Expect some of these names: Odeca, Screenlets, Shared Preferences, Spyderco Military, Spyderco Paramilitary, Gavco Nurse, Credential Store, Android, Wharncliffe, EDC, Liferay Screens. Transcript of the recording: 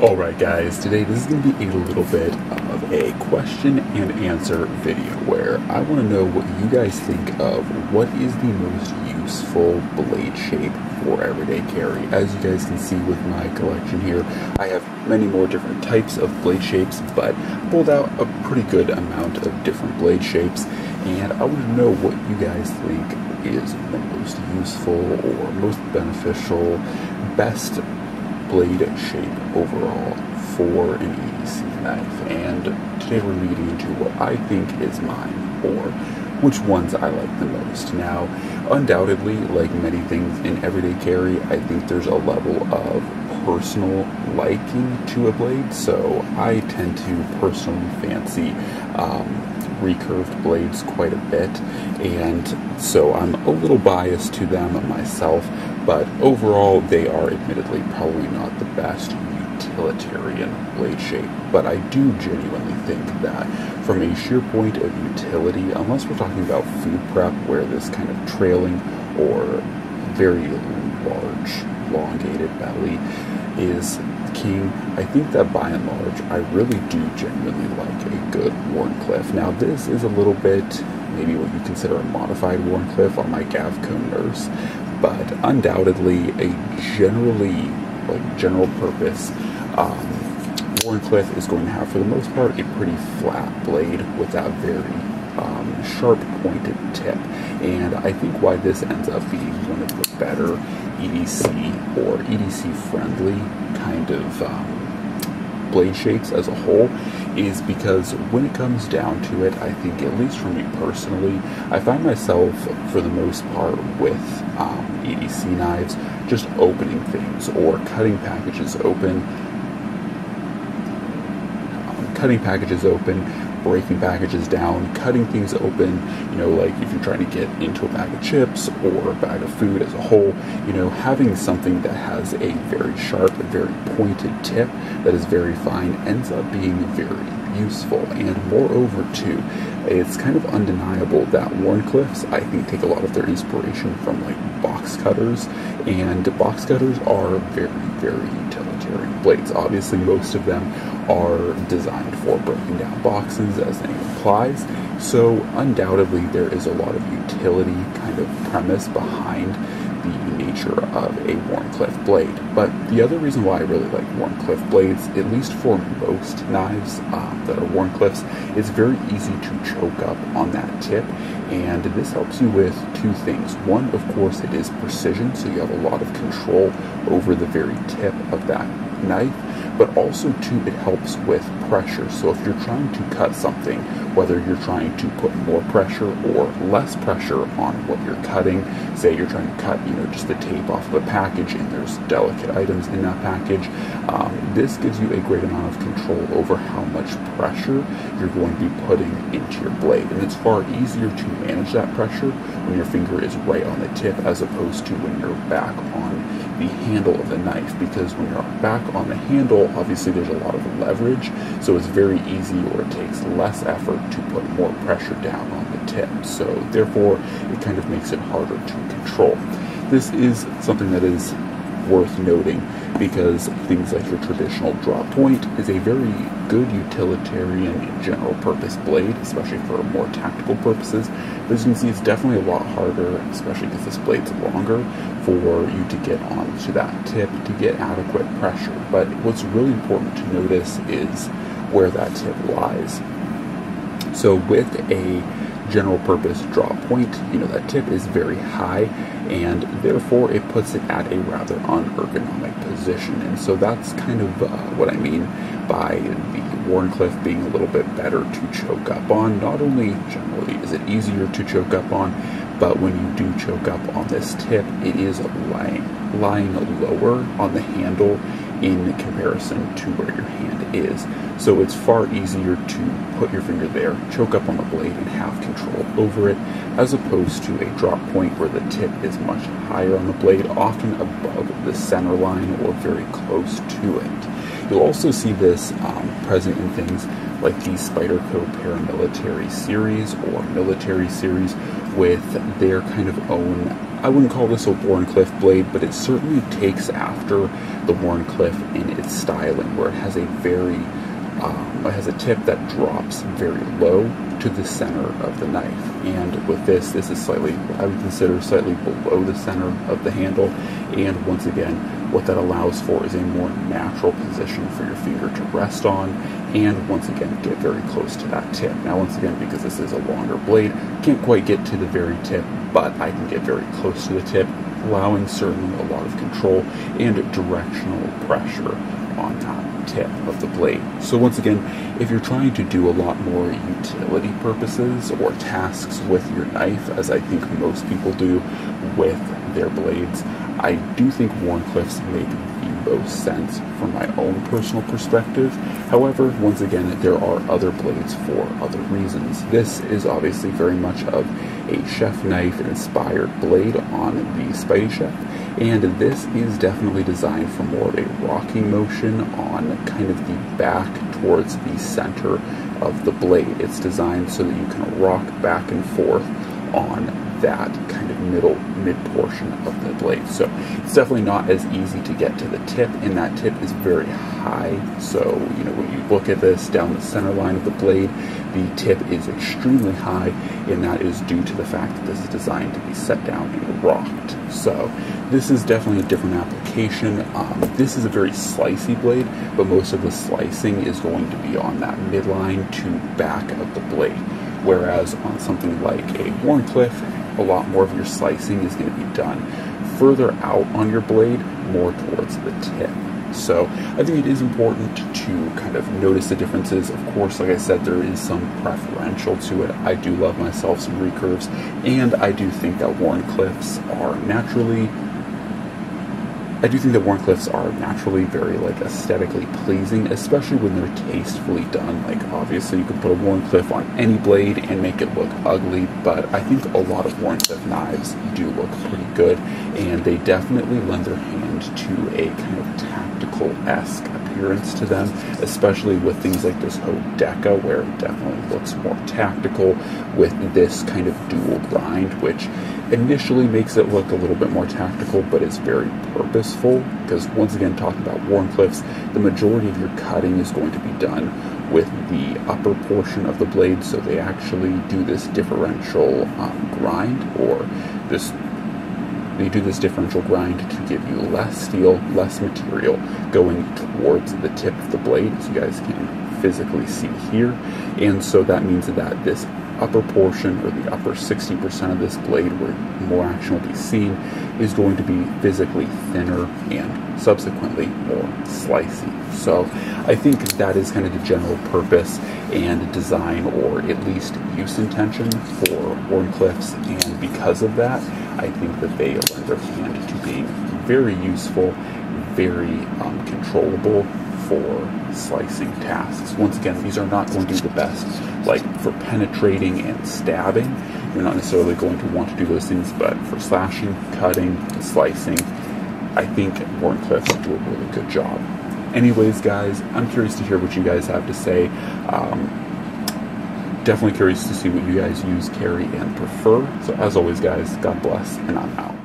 Alright guys, today this is going to be a little bit of a question and answer video where I want to know what you guys think of what is the most useful blade shape for everyday carry. As you guys can see with my collection here, I have many more different types of blade shapes, but pulled out a pretty good amount of different blade shapes, and I want to know what you guys think is the most useful or most beneficial, best blade shape overall for an EDC knife. And today we're leading into what I think is mine, or which ones I like the most. Now, undoubtedly, like many things in everyday carry, I think there's a level of personal liking to a blade, so I tend to personally fancy recurved blades quite a bit, and so I'm a little biased to them myself, but overall they are admittedly probably not the best utilitarian blade shape. But I do genuinely think that from a sheer point of utility, unless we're talking about food prep where this kind of trailing or very large elongated belly is king, I think that by and large I really do genuinely like a good Wharncliffe. Now this is a little bit maybe what you consider a modified Wharncliffe on my Gavco Nurse, but undoubtedly a general purpose Wharncliffe is going to have, for the most part, a pretty flat blade with that very sharp pointed tip. And I think why this ends up being one of the better EDC or EDC friendly kind of blade shapes as a whole is because when it comes down to it, I think, at least for me personally, I find myself for the most part with EDC knives just opening things or cutting packages open, breaking packages down, cutting things open, you know, like if you're trying to get into a bag of chips or a bag of food as a whole, you know, having something that has a very sharp, very pointed tip that is very fine ends up being very useful. And moreover too, it's kind of undeniable that Wharncliffes, I think, take a lot of their inspiration from like box cutters, and box cutters are very, very utilitarian blades. Obviously most of them are designed for breaking down boxes, as the name implies, so undoubtedly there is a lot of utility kind of premise behind the nature of a Wharncliffe blade. But the other reason why I really like Wharncliffe blades, at least for most knives that are Wharncliffes, it's very easy to choke up on that tip, and this helps you with two things. One, of course, it is precision, so you have a lot of control over the very tip of that knife, but also too, it helps with pressure. So if you're trying to cut something, whether you're trying to put more pressure or less pressure on what you're cutting, say you're trying to cut, you know, just the tape off of a package and there's delicate items in that package, this gives you a great amount of control over how much pressure you're going to be putting into your blade, and it's far easier to manage that pressure when your finger is right on the tip as opposed to when you're back on the handle of the knife, because when you're back on the handle, obviously there's a lot of leverage, so it's very easy, or it takes less effort to put more pressure down on the tip, so therefore it kind of makes it harder to control. This is something that is worth noting because things like your traditional drop point is a very good utilitarian general purpose blade, especially for more tactical purposes. But as you can see, it's definitely a lot harder, especially because this blade's longer, for you to get onto that tip to get adequate pressure. But what's really important to notice is where that tip lies. So with a general purpose draw point, you know, that tip is very high, and therefore it puts it at a rather unergonomic position. And so that's kind of what I mean by the Wharncliffe being a little bit better to choke up on. Not only generally is it easier to choke up on, but when you do choke up on this tip, it is lying lower on the handle in comparison to where your hand is. So it's far easier to put your finger there, choke up on the blade, and have control over it, as opposed to a drop point where the tip is much higher on the blade, often above the center line or very close to it. You'll also see this present in things like the Spyderco Paramilitary series or military series, up with their kind of own, I wouldn't call this a Wharncliffe blade, but it certainly takes after the Wharncliffe in its styling, where it has a very, it has a tip that drops very low to the center of the knife. And with this, this is slightly, I would consider slightly below the center of the handle. And once again, what that allows for is a more natural position for your finger to rest on. And once again, get very close to that tip. Now, once again, because this is a longer blade, can't quite get to the very tip, but I can get very close to the tip, allowing certainly a lot of control and directional pressure on that tip of the blade. So once again, if you're trying to do a lot more utility purposes or tasks with your knife, as I think most people do with their blades, I do think Wharncliffes make the most sense from my own personal perspective. However, once again, there are other blades for other reasons. This is obviously very much of a chef knife inspired blade on the Spyderco Chef. And this is definitely designed for more of a rocking motion on kind of the back towards the center of the blade. It's designed so that you can rock back and forth on that kind of mid portion of the blade. So it's definitely not as easy to get to the tip, and that tip is very high. So, you know, when you look at this down the center line of the blade, the tip is extremely high, and that is due to the fact that this is designed to be set down and rocked. So this is definitely a different application. This is a very slicey blade, but most of the slicing is going to be on that midline to back of the blade. Whereas on something like a Wharncliffe, a lot more of your slicing is going to be done further out on your blade, more towards the tip. So I think it is important to kind of notice the differences. Of course, like I said, there is some preferential to it. I do love myself some recurves, and I do think that Wharncliffes are naturally very like aesthetically pleasing, especially when they're tastefully done. Like obviously you can put a Wharncliffe on any blade and make it look ugly, but I think a lot of Wharncliffe knives do look pretty good, and they definitely lend their hand to a kind of tactical-esque appearance to them, especially with things like this Odeca, where it definitely looks more tactical with this kind of dual grind, which initially makes it look a little bit more tactical, but it's very purposeful, because once again, talking about Wharncliffes, the majority of your cutting is going to be done with the upper portion of the blade, so they actually do this differential grind, or this they do this differential grind to give you less steel, less material going towards the tip of the blade, as you guys can physically see here. And so that means that this upper portion, or the upper 60% of this blade where more action will be seen, is going to be physically thinner and subsequently more slicey. So I think that is kind of the general purpose and design, or at least use intention, for Wharncliffes, and because of that, I think that they lend their hand to being very useful, very controllable for slicing tasks. Once again, these are not going to be the best, like for penetrating and stabbing. You're not necessarily going to want to do those things, but for slashing, cutting, and slicing, I think Wharncliffes do a really good job. Anyways, guys, I'm curious to hear what you guys have to say. Definitely curious to see what you guys use, carry, and prefer. So as always, guys, God bless, and I'm out.